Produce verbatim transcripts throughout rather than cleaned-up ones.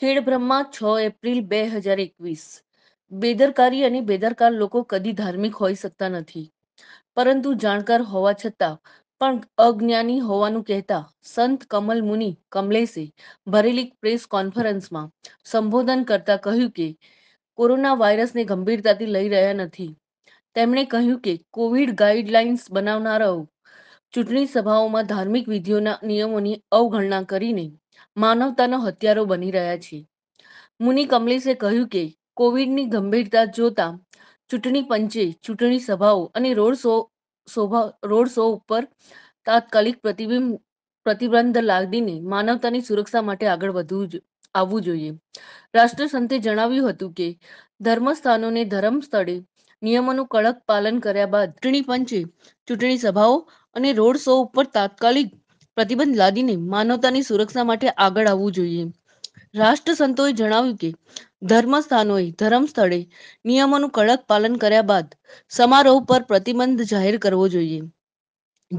ખેડબ્રહ્મા છ એપ્રિલ બે હજાર એકવીસ। બેદરકારી અને બેદરકાર લોકો કદી ધાર્મિક હોઈ શકતા નથી, પરંતુ જાણકાર હોવા છતાં પણ અજ્ઞાની હોવાનું કહેતા સંત કમલમુનિ કમલેશે ભરેલી પ્રેસ કોન્ફરન્સમાં સંબોધન કરતા કહ્યું કે કોરોના વાયરસને ગંભીરતાથી લઈ રહ્યા નથી। તેમણે કહ્યું કે કોવિડ ગાઈડલાઇન્સ બનાવનારાઓ ચૂંટણી સભાઓમાં ધાર્મિક વિધિઓના નિયમોની અવગણના કરીને માનવતાનો હત્યારો બની રહ્યા છે। મુનિ કમલેશે કહ્યું કે કોવિડની ગંભીરતા જોતા ચૂંટણી પંચે ચૂંટણી સભાઓ અને રોડ શો શોભા રોડ શો ઉપર તાત્કાલિક પ્રતિબિંબ પ્રતિબંધ લાદીને માનવતાની સુરક્ષા માટે આગળ વધવું આવવું જોઈએ। રાષ્ટ્રસંતે જણાવ્યું હતું કે ધર્મસ્થાનોને ધર્મ સ્થળે નિયમોનું કડક પાલન કર્યા બાદ ચૂંટણી પંચે ચૂંટણી સભાઓ અને રોડ શો ઉપર તાત્કાલિક પ્રતિબંધ લાદીને માનવતાની સુરક્ષા માટે આગળ આવવું જોઈએ। રાષ્ટ્રસંતોએ જણાવ્યું કે ધર્મસ્થાનોએ ધર્મ સ્થળે નિયમોનું કડક પાલન કર્યા બાદ સમારોહ પર પ્રતિબંધ જાહેર કરવો જોઈએ।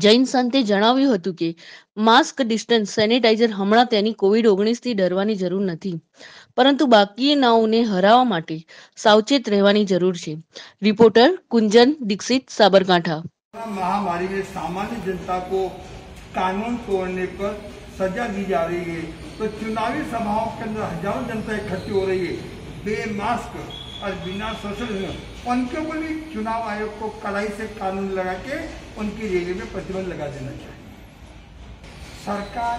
જૈન સંતે જણાવ્યું હતું કે માસ્ક, ડિસ્ટન્સ, સેનિટાઈઝર હમણાં તેની કોવિડ ઓગણીસ થી ડરવાની જરૂર નથી, પરંતુ બાકીનાઓને હરાવવા માટે સાવચેત રહેવાની જરૂર છે। रिपोर्टर कुंजन दीक्षित, साबरकांठा। महामारी में सामान्य जनता को कानून तोड़ने पर सजा दी जा रही है, तो चुनावी सभाओं के अंदर हजारों जनता इकट्ठी हो रही है बेमास्क और बिना सोशल, उनके ऊपर भी चुनाव आयोग को कड़ाई से कानून लगा के उनकी रैली में प्रतिबंध लगा देना चाहिए। सरकार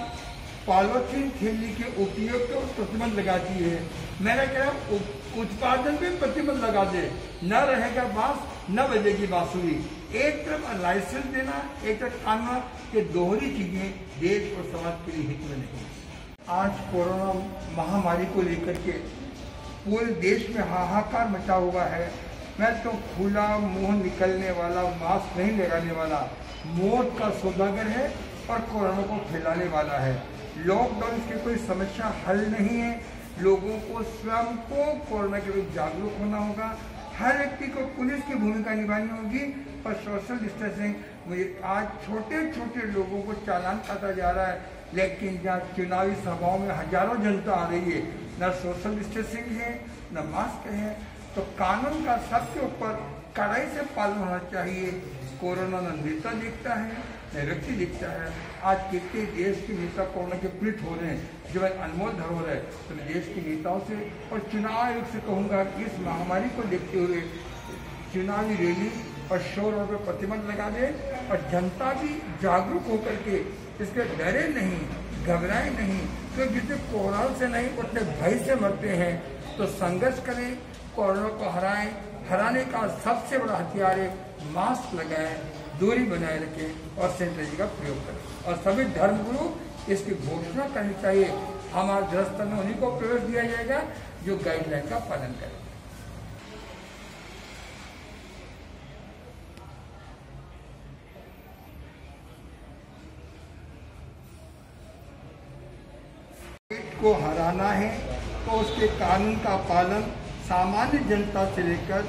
पॉलिथीन थैली के उपयोग पर प्रतिबंध लगाती है, मैंने कहा उत्पादन पे प्रतिबंध लगा दे, न रहेगा बांस, न बजेगी बांसुरी। एक तरफ लाइसेंस देना, एक तरफ कानून, के दोहरी चीजें देश और समाज के लिए हित में नहीं। आज कोरोना महामारी को लेकर के पूरे देश में हाहाकार मचा हुआ है। मैं तो खुला मुंह निकलने वाला, मास्क नहीं लगाने वाला मौत का सौदागर है और कोरोना को फैलाने वाला है। लॉकडाउन की कोई समस्या हल नहीं है, लोगों को स्वयं को कोरोना के प्रति जागरूक होना होगा। हर व्यक्ति को पुलिस की भूमिका निभानी होगी और सोशल डिस्टेंसिंग। मुझे आज छोटे छोटे लोगों को चालान काटा जा रहा है, लेकिन जहाँ चुनावी सभाओं में हजारों जनता आ रही है, न सोशल डिस्टेंसिंग है, न मास्क है, तो कानून का सबके ऊपर कड़ाई से पालन होना चाहिए। कोरोना न नेता दिखता है, न व्यक्ति दिखता है। आज कितने देश के नेता कोरोना के पीड़ित हो रहे हैं, जो अनमोल धरोहर है। तो मैं देश के नेताओं से और चुनाव आयोग से कहूँगा कि इस महामारी को देखते हुए चुनावी रैली और शोर पर प्रतिबंध लगा दे और जनता भी जागरूक होकर के इसके डरे नहीं, घबराए नहीं, क्योंकि जितने कोरोना से नहीं उतने भय से मरते हैं। तो संघर्ष करें, कोरोना को हराएं। हराने का सबसे बड़ा हथियार है मास्क लगाएं, दूरी बनाए रखें और सैनिटाइजर का प्रयोग करें। और सभी धर्मगुरु इसकी घोषणा करनी चाहिए। हमारे दृष्टि में उन्हीं को प्रवेश दिया जाएगा जो गाइडलाइन का पालन करें। को हराना है तो उसके कानून का पालन सामान्य जनता से लेकर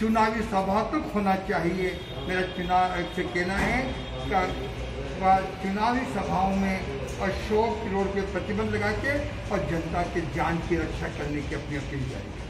चुनावी सभा तक होना चाहिए। मेरा चुनाव से कहना है कि चुनावी सभाओं में और शोक रोड पे प्रतिबंध लगा के और जनता के जान की रक्षा करने की अपनी अपील जाएगी।